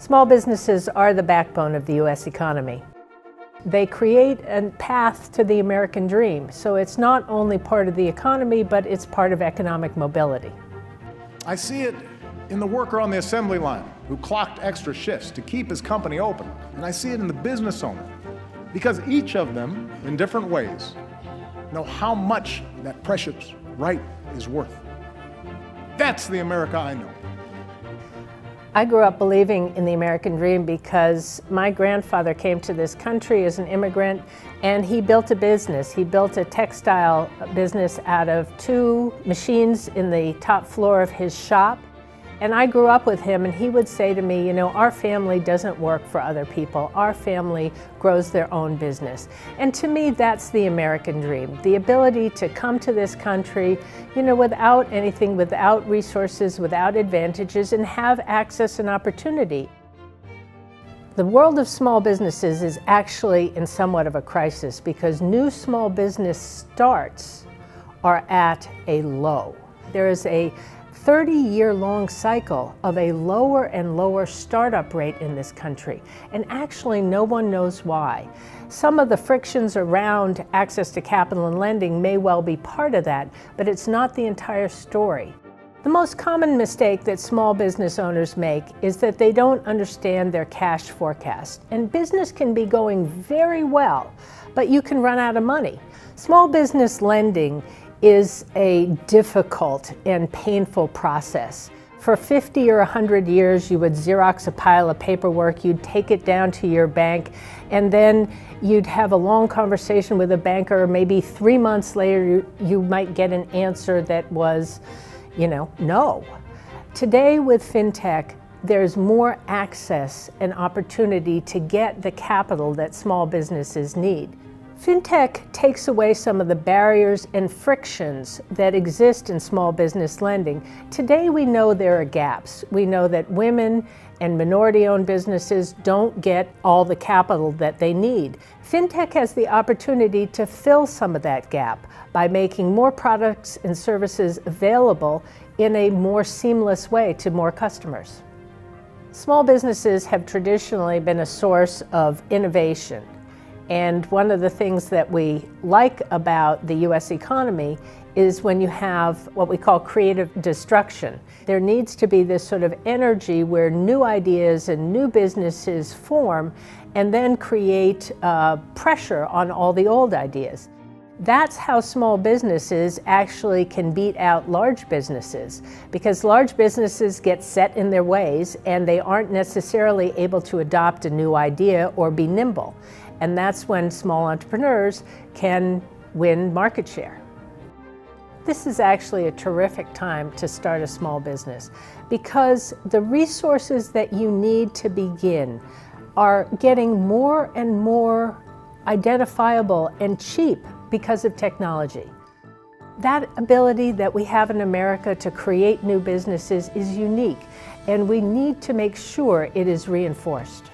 Small businesses are the backbone of the U.S. economy. They create a path to the American dream, so it's not only part of the economy, but it's part of economic mobility. I see it in the worker on the assembly line who clocked extra shifts to keep his company open, and I see it in the business owner, because each of them, in different ways, know how much that precious right is worth. That's the America I know. I grew up believing in the American dream because my grandfather came to this country as an immigrant, and he built a business. He built a textile business out of two machines in the top floor of his shop. And I grew up with him, and he would say to me, you know, our family doesn't work for other people. Our family grows their own business. And to me, that's the American dream, the ability to come to this country, you know, without anything, without resources, without advantages, and have access and opportunity. The world of small businesses is actually in somewhat of a crisis because new small business starts are at a low. There is a 30-year-long cycle of a lower and lower startup rate in this country, and actually no one knows why. Some of the frictions around access to capital and lending may well be part of that, but it's not the entire story. The most common mistake that small business owners make is that they don't understand their cash forecast. And business can be going very well, but you can run out of money. Small business lending is a difficult and painful process. For 50 or 100 years, you would Xerox a pile of paperwork, you'd take it down to your bank, and then you'd have a long conversation with a banker. Maybe 3 months later, you might get an answer that was, you know, no. Today with FinTech, there's more access and opportunity to get the capital that small businesses need. FinTech takes away some of the barriers and frictions that exist in small business lending. Today we know there are gaps. We know that women and minority-owned businesses don't get all the capital that they need. FinTech has the opportunity to fill some of that gap by making more products and services available in a more seamless way to more customers. Small businesses have traditionally been a source of innovation. And one of the things that we like about the U.S. economy is when you have what we call creative destruction. There needs to be this sort of energy where new ideas and new businesses form and then create pressure on all the old ideas. That's how small businesses actually can beat out large businesses, because large businesses get set in their ways and they aren't necessarily able to adopt a new idea or be nimble. And that's when small entrepreneurs can win market share. This is actually a terrific time to start a small business because the resources that you need to begin are getting more and more identifiable and cheap because of technology. That ability that we have in America to create new businesses is unique, and we need to make sure it is reinforced.